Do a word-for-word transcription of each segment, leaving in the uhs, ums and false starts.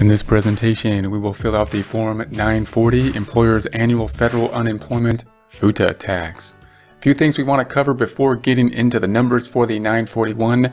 In this presentation, we will fill out the Form nine forty Employer's Annual Federal Unemployment FUTA Tax. A few things we want to cover before getting into the numbers for the nine forty-one.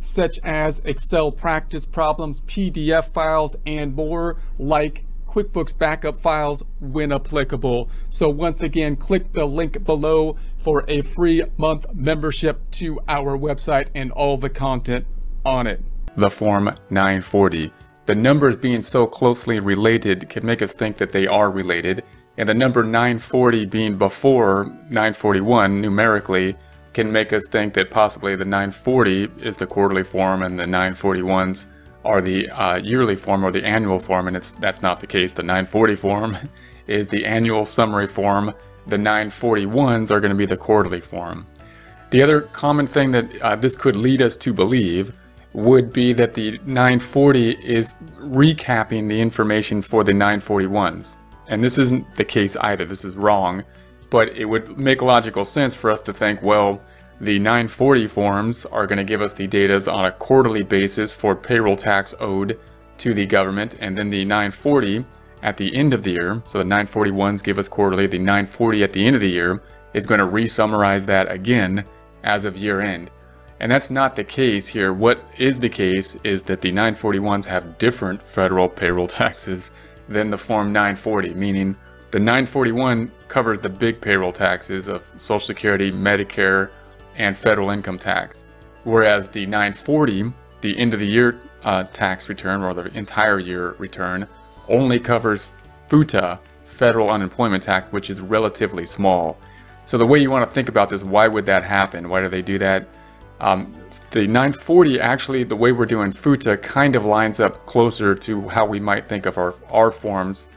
such as Excel practice problems, P D F files, and more, like QuickBooks backup files when applicable. So once again, click the link below for a free month membership to our website and all the content on it. The Form nine forty. The numbers being so closely related can make us think that they are related, and the number nine forty being before nine forty-one numerically can make us think that possibly the nine forty is the quarterly form and the nine forty-ones are the uh, yearly form or the annual form, and it's that's not the case. The nine forty form is the annual summary form. The nine forty-ones are going to be the quarterly form. The other common thing that uh, this could lead us to believe would be that the nine forty is recapping the information for the nine forty-ones. And this isn't the case either. This is wrong. But it would make logical sense for us to think, well, the nine forty forms are going to give us the data on a quarterly basis for payroll tax owed to the government. And then the nine forty at the end of the year, so the nine forty-ones give us quarterly, the nine forty at the end of the year is going to re-summarize that again as of year end. And that's not the case here. What is the case is that the nine forty-ones have different federal payroll taxes than the Form nine forty, meaning the nine forty-one covers the big payroll taxes of Social Security, Medicare, and federal income tax, whereas the nine forty, the end of the year uh, tax return or the entire year return, only covers FUTA, federal unemployment tax, which is relatively small. So the way you want to think about this, why would that happen? Why do they do that? Um, the nine forty, actually, the way we're doing FUTA kind of lines up closer to how we might think of our, our forms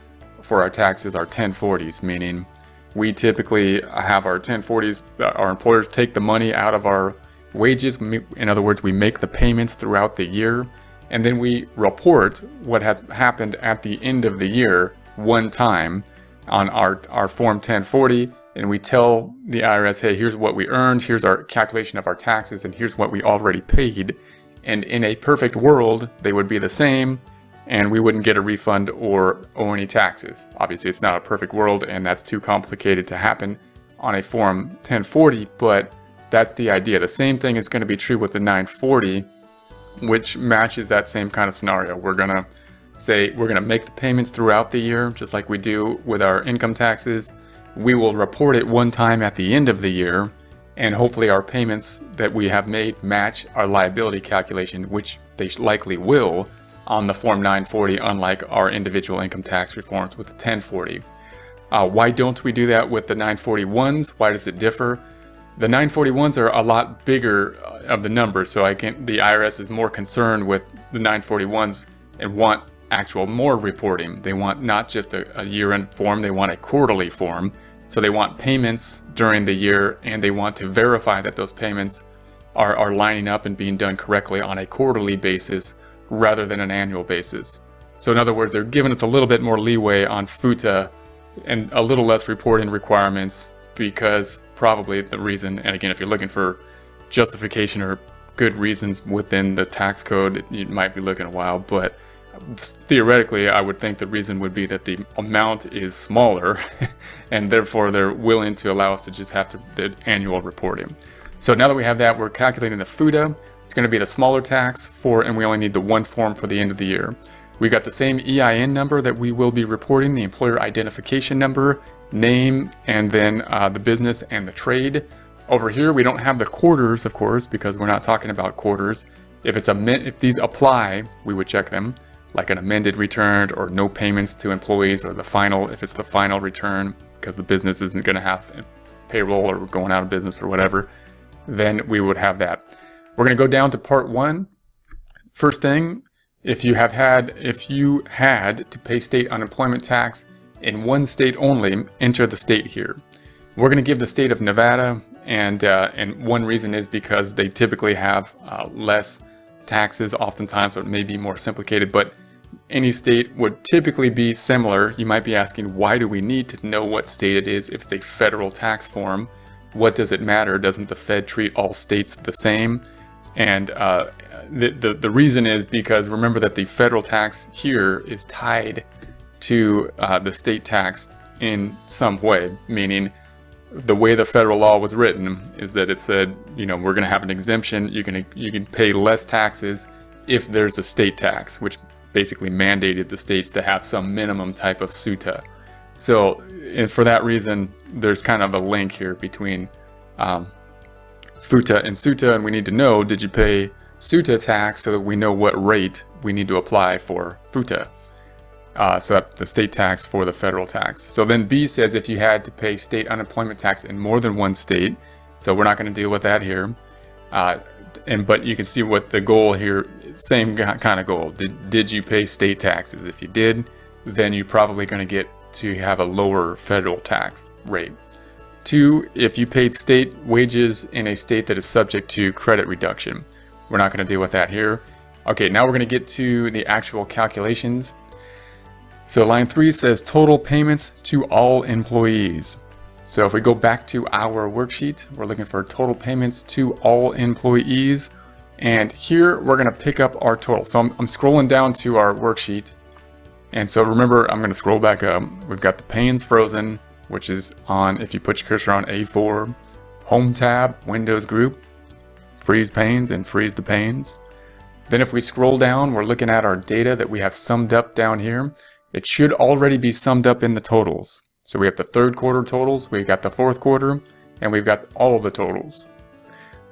for our taxes, our ten forties, meaning we typically have our ten forties, our employers take the money out of our wages. In other words, we make the payments throughout the year, and then we report what has happened at the end of the year one time on our, our Form ten forty. And we tell the I R S, hey, here's what we earned, here's our calculation of our taxes, and here's what we already paid. And in a perfect world, they would be the same, and we wouldn't get a refund or owe any taxes. Obviously, it's not a perfect world, and that's too complicated to happen on a Form ten forty, but that's the idea. The same thing is going to be true with the nine forty, which matches that same kind of scenario. We're going to say we're going to make the payments throughout the year, just like we do with our income taxes. We will report it one time at the end of the year, and hopefully our payments that we have made match our liability calculation, which they likely will on the Form nine forty, unlike our individual income tax reforms with the ten forty. Uh, why don't we do that with the nine forty-ones? Why does it differ? The nine forty-ones are a lot bigger of the number, so I can, the I R S is more concerned with the nine forty-ones and want actual more reporting. They want not just a, a year-end form, they want a quarterly form. So they want payments during the year, and they want to verify that those payments are, are lining up and being done correctly on a quarterly basis rather than an annual basis. So in other words, they're giving us a little bit more leeway on FUTA and a little less reporting requirements, because probably the reason, and again, if you're looking for justification or good reasons within the tax code, you might be looking a while, but theoretically, I would think the reason would be that the amount is smaller and therefore they're willing to allow us to just have to the annual reporting. So now that we have that, we're calculating the FUTA. It's going to be the smaller tax for, and we only need the one form for the end of the year. We got the same E I N number that we will be reporting, the employer identification number, name, and then uh, the business and the trade. Over here, we don't have the quarters, of course, because we're not talking about quarters. If it's a if these apply, we would check them, like an amended return or no payments to employees, or the final, if it's the final return, because the business isn't going to have payroll or going out of business or whatever, then we would have that. We're going to go down to part one. First thing, If you have had, if you had to pay state unemployment tax in one state only, enter the state here. We're going to give the state of Nevada, and uh, and one reason is because they typically have uh, less taxes oftentimes, so it may be more simplicated, but any state would typically be similar. You might be asking, why do we need to know what state it is if it's a federal tax form? What does it matter? Doesn't the Fed treat all states the same? And uh, the, the, the reason is because remember that the federal tax here is tied to uh, the state tax in some way, meaning the way the federal law was written is that it said, you know, we're going to have an exemption. You can, you can pay less taxes if there's a state tax, which basically mandated the states to have some minimum type of SUTA. So and for that reason, there's kind of a link here between um, FUTA and SUTA, and we need to know, did you pay SUTA tax so that we know what rate we need to apply for FUTA? Uh, so that the state tax for the federal tax. So then B says if you had to pay state unemployment tax in more than one state, so we're not going to deal with that here. Uh, and but you can see what the goal here, same kind of goal. Did, did you pay state taxes? If you did, then you're probably going to get to have a lower federal tax rate. Two, if you paid state wages in a state that is subject to credit reduction. We're not going to deal with that here. Okay, now we're going to get to the actual calculations. So line three says total payments to all employees. So if we go back to our worksheet, we're looking for total payments to all employees. And here we're going to pick up our total. So I'm, I'm scrolling down to our worksheet. And so remember, I'm going to scroll back up. We've got the panes frozen, which is on, if you put your cursor on A four, home tab, Windows group, freeze panes and freeze the panes. Then if we scroll down, we're looking at our data that we have summed up down here. It should already be summed up in the totals. So we have the third quarter totals, we've got the fourth quarter, and we've got all of the totals.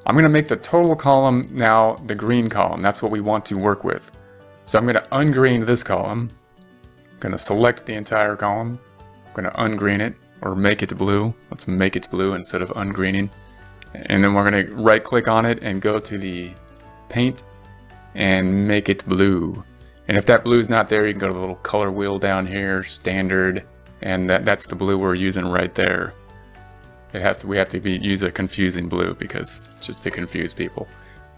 I'm gonna make the total column now the green column. That's what we want to work with. So I'm gonna ungreen this column. I'm gonna select the entire column. I'm gonna ungreen it or make it blue. Let's make it blue instead of ungreening. And then we're gonna right click on it and go to the paint and make it blue. And if that blue is not there, you can go to the little color wheel down here, standard, and that, that's the blue we're using right there. It has to, we have to be, use a confusing blue because just to confuse people.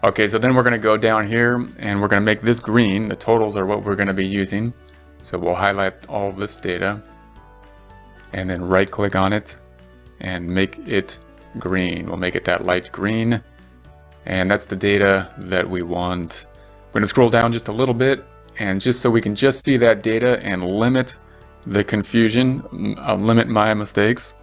Okay, so then we're gonna go down here and we're gonna make this green. The totals are what we're gonna be using. So we'll highlight all this data and then right click on it and make it green. We'll make it that light green. And that's the data that we want. We're gonna scroll down just a little bit. And just so we can just see that data and limit the confusion, I'll limit my mistakes.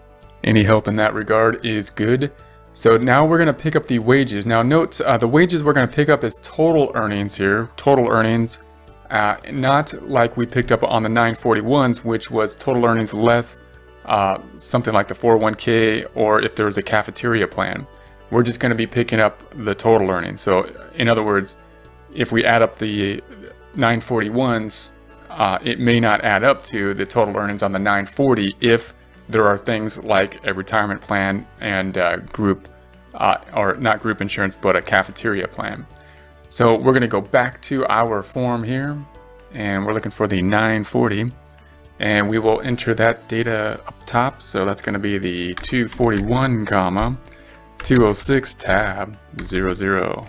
Any help in that regard is good. So now we're gonna pick up the wages. Now note, uh, the wages we're gonna pick up is total earnings here, total earnings, uh, not like we picked up on the nine forty-ones, which was total earnings less uh, something like the four oh one K or if there was a cafeteria plan. We're just gonna be picking up the total earnings. So in other words, if we add up the nine forty-ones, uh, it may not add up to the total earnings on the nine forty if there are things like a retirement plan and uh, group, uh, or not group insurance, but a cafeteria plan. So we're going to go back to our form here and we're looking for the nine forty and we will enter that data up top. So that's going to be the two forty-one comma two oh six tab zero zero.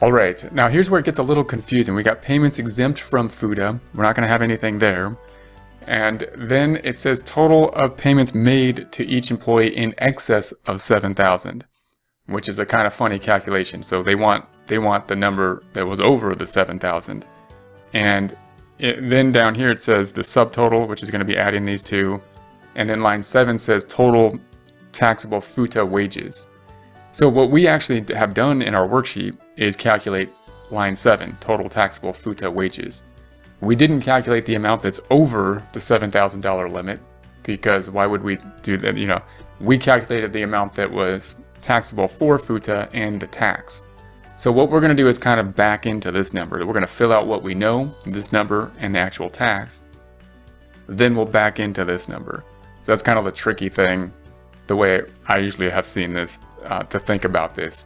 All right, now here's where it gets a little confusing. We got payments exempt from FUTA. We're not going to have anything there. And then it says total of payments made to each employee in excess of seven thousand, which is a kind of funny calculation. So they want they want the number that was over the seven thousand. And it, then down here it says the subtotal, which is going to be adding these two. And then line seven says total taxable FUTA wages. So what we actually have done in our worksheet is calculate line seven, total taxable FUTA wages. We didn't calculate the amount that's over the seven thousand dollar limit because why would we do that? You know, we calculated the amount that was taxable for FUTA and the tax. So what we're going to do is kind of back into this number. We're going to fill out what we know, this number and the actual tax. Then we'll back into this number. So that's kind of the tricky thing, the way I usually have seen this uh, to think about this.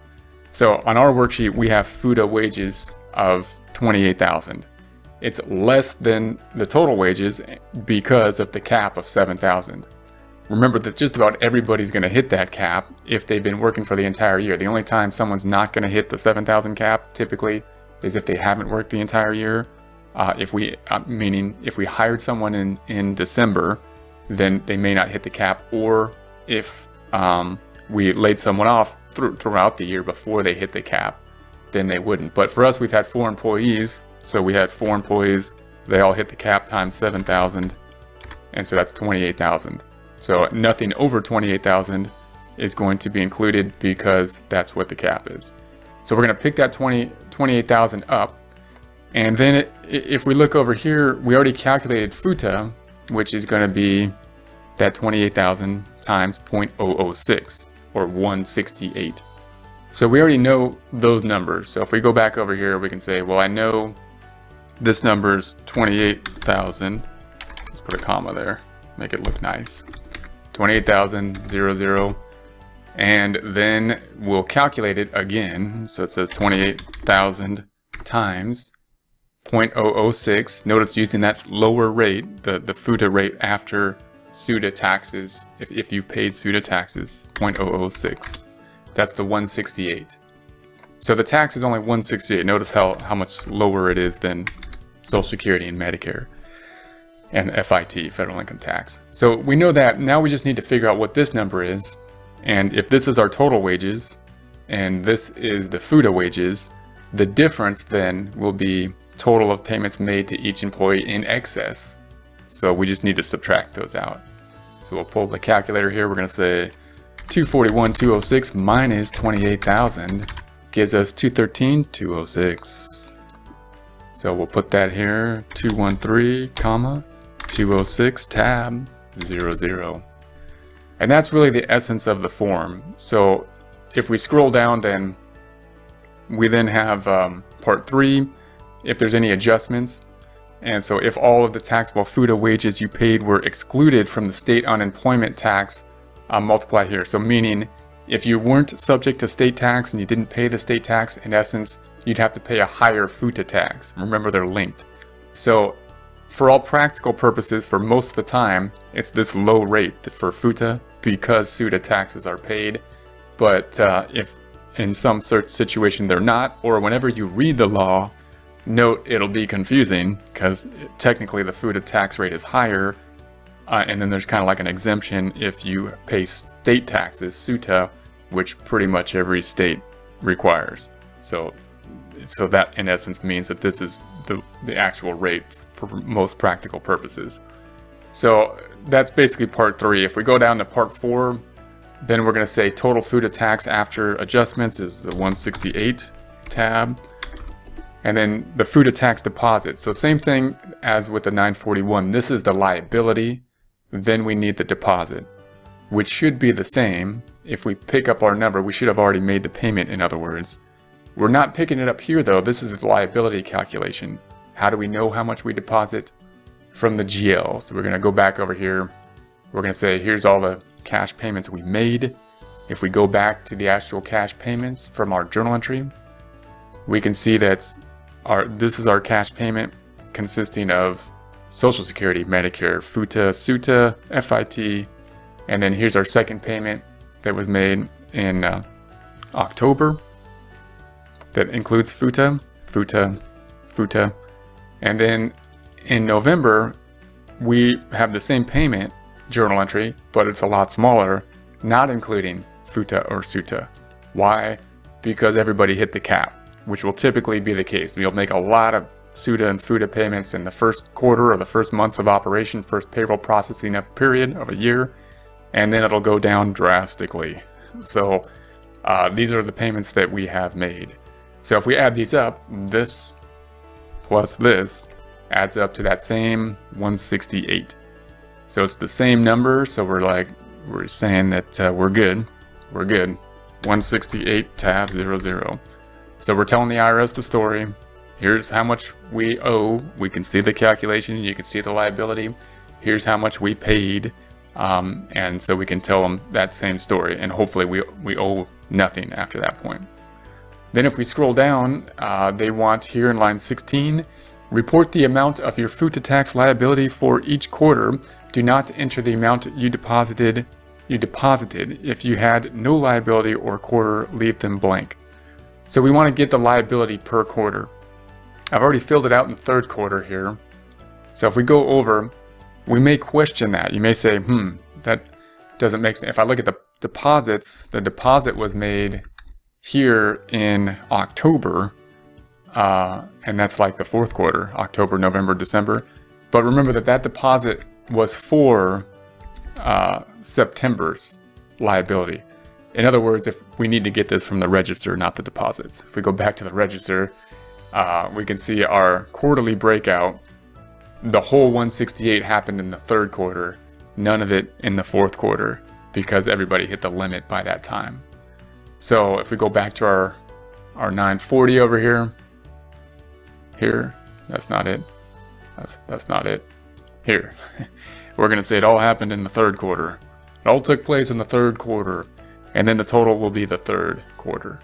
So on our worksheet, we have FUTA wages of twenty-eight thousand dollars. It's less than the total wages because of the cap of seven thousand dollars. Remember that just about everybody's going to hit that cap if they've been working for the entire year. The only time someone's not going to hit the seven thousand dollars cap typically is if they haven't worked the entire year. Uh, if we, uh, meaning if we hired someone in, in December, then they may not hit the cap, or if um, we laid someone off th throughout the year before they hit the cap, then they wouldn't. But for us, we've had four employees. So we had four employees, they all hit the cap times seven thousand, and so that's twenty-eight thousand. So nothing over twenty-eight thousand is going to be included because that's what the cap is. So we're going to pick that twenty-eight thousand up. And then it, if we look over here, we already calculated FUTA, which is going to be that twenty-eight thousand times zero point zero zero six, or one sixty-eight. So we already know those numbers. So if we go back over here, we can say, well, I know this number's twenty-eight thousand. Let's put a comma there, make it look nice. twenty-eight thousand, and then we'll calculate it again. So it says twenty-eight thousand times zero point zero zero six. Notice using that lower rate, the, the FUTA rate after SUTA taxes, if, if you've paid SUTA taxes, zero point zero zero six. That's the one sixty-eight. So the tax is only one sixty-eight. Notice how, how much lower it is than Social Security and Medicare and F I T, federal income tax. So we know that. Now we just need to figure out what this number is. And if this is our total wages and this is the FUTA wages, the difference then will be total of payments made to each employee in excess. So we just need to subtract those out. So we'll pull the calculator here. We're going to say two forty-one thousand two hundred six minus twenty-eight thousand gives us two thirteen thousand two hundred six. So we'll put that here, two thirteen, comma, two oh six, tab, zero zero. And that's really the essence of the form. So if we scroll down, then we then have um, part three, if there's any adjustments. And so if all of the taxable FUTA wages you paid were excluded from the state unemployment tax, Uh, multiply here. So meaning if you weren't subject to state tax and you didn't pay the state tax, in essence, you'd have to pay a higher FUTA tax. Remember, they're linked. So for all practical purposes, for most of the time, it's this low rate for FUTA because SUTA taxes are paid. But uh, if in some certain situation they're not, or whenever you read the law, note it'll be confusing because technically the FUTA tax rate is higher. Uh, and then there's kind of like an exemption if you pay state taxes, SUTA, which pretty much every state requires. So, so that in essence means that this is the, the actual rate for most practical purposes. So that's basically part three. If we go down to part four, then we're going to say total FUTA tax after adjustments is the one sixty-eight tab. And then the FUTA tax deposit. So same thing as with the nine forty-one. This is the liability. Then we need the deposit, which should be the same. If we pick up our number, we should have already made the payment, in other words. We're not picking it up here, though. This is the liability calculation. How do we know how much we deposit? From the G L. So we're going to go back over here. We're going to say, here's all the cash payments we made. If we go back to the actual cash payments from our journal entry, we can see that our this is our cash payment consisting of Social Security, Medicare, FUTA, SUTA, F I T, and then here's our second payment that was made in uh, October that includes FUTA, FUTA, FUTA, and then in November we have the same payment journal entry, but it's a lot smaller, not including FUTA or SUTA. Why? Because everybody hit the cap, which will typically be the case. You'll make a lot of SUTA and FUTA payments in the first quarter or the first months of operation, first payroll processing of period of a year, and then it'll go down drastically. So uh, these are the payments that we have made. So if we add these up, this plus this adds up to that same one sixty-eight. So it's the same number. So we're like, we're saying that uh, we're good. We're good. one sixty-eight tab zero zero. So we're telling the I R S the story. Here's how much we owe. We can see the calculation. You can see the liability. Here's how much we paid. Um, and so we can tell them that same story. And hopefully we, we owe nothing after that point. Then if we scroll down, uh, they want here in line sixteen, report the amount of your FUTA tax liability for each quarter. Do not enter the amount you deposited. You deposited. If you had no liability or quarter, leave them blank. So we want to get the liability per quarter. I've already filled it out in the third quarter here. So if we go over, we may question that. You may say, hmm, that doesn't make sense. If I look at the deposits, the deposit was made here in October, uh, and that's like the fourth quarter, October, November, December. But remember that that deposit was for uh, September's liability. In other words, if we need to get this from the register, not the deposits. If we go back to the register, uh, we can see our quarterly breakout. The whole one sixty-eight happened in the third quarter, none of it in the fourth quarter, because everybody hit the limit by that time. So if we go back to our, our nine forty over here, here, that's not it. That's, that's not it. Here, we're gonna say it all happened in the third quarter. It all took place in the third quarter. And then the total will be the third quarter.